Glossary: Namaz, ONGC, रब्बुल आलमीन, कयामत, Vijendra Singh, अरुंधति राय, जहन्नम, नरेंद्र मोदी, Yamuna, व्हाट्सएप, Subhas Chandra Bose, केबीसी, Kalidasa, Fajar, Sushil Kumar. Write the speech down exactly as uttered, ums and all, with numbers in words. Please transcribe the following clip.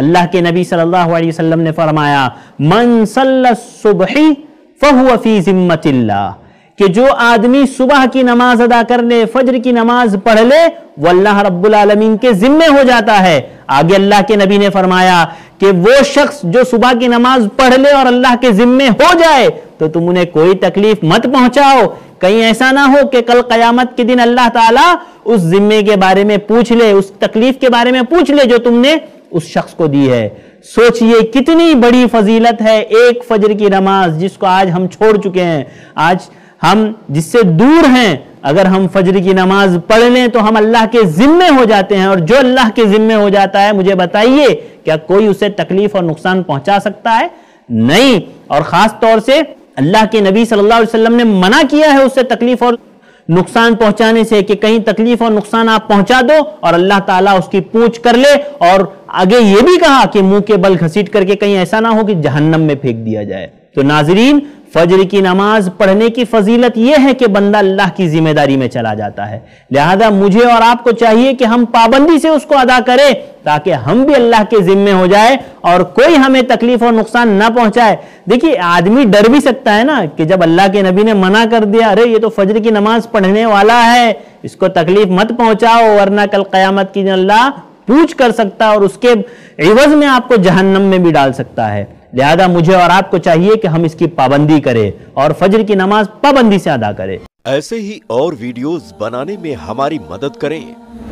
अल्लाह के नबी सल्लल्लाहु अलैहि वसल्लम ने फरमाया मन सल्ला सुबही फहुवा फी जिम्मतिल्लाह, कि जो आदमी सुबह की नमाज अदा कर ले, फजर की नमाज पढ़ ले, वो अल्लाह रब्बुल आलमीन के जिम्मे हो जाता है। आगे अल्लाह के नबी ने फरमाया कि वो शख्स जो सुबह की नमाज पढ़ ले और अल्लाह के जिम्मे हो जाए तो तुम उन्हें कोई तकलीफ मत पहुंचाओ, कहीं ऐसा ना हो कि कल कयामत के दिन अल्लाह ताला उस जिम्मे के बारे में पूछ ले, उस तकलीफ के बारे में पूछ ले जो तुमने उस शख्स को दी है। सोचिए कितनी बड़ी फजीलत है एक फजर की नमाज, जिसको आज हम छोड़ चुके हैं, आज हम जिससे दूर हैं। अगर हम फजर की नमाज पढ़ लें तो हम अल्लाह के जिम्मे हो जाते हैं, और जो अल्लाह के जिम्मे हो जाता है, मुझे बताइए क्या कोई उसे तकलीफ और नुकसान पहुंचा सकता है? नहीं। और खास तौर से अल्लाह के नबी सल्लल्लाहु अलैहि वसल्लम ने मना किया है उससे तकलीफ और नुकसान पहुंचाने से, कि कहीं तकलीफ और नुकसान आप पहुंचा दो और अल्लाह ताला उसकी पूछ कर ले। और आगे ये भी कहा कि मुंह के बल घसीट करके कहीं ऐसा ना हो कि जहन्नम में फेंक दिया जाए। तो नाजरीन, फजर की नमाज पढ़ने की फजीलत यह है कि बंदा अल्लाह की जिम्मेदारी में चला जाता है। लिहाजा मुझे और आपको चाहिए कि हम पाबंदी से उसको अदा करें, ताकि हम भी अल्लाह के जिम्मे हो जाए और कोई हमें तकलीफ और नुकसान ना पहुंचाए। देखिए, आदमी डर भी सकता है ना कि जब अल्लाह के नबी ने मना कर दिया, अरे ये तो फजर की नमाज पढ़ने वाला है, इसको तकलीफ मत पहुंचाओ वरना कल कयामत के दिन अल्लाह पूछ कर सकता है और उसके एवज में आपको जहन्नम में भी डाल सकता है। लिहाजा मुझे और आपको चाहिए कि हम इसकी पाबंदी करें और फजर की नमाज पाबंदी से अदा करें। ऐसे ही और वीडियोस बनाने में हमारी मदद करें।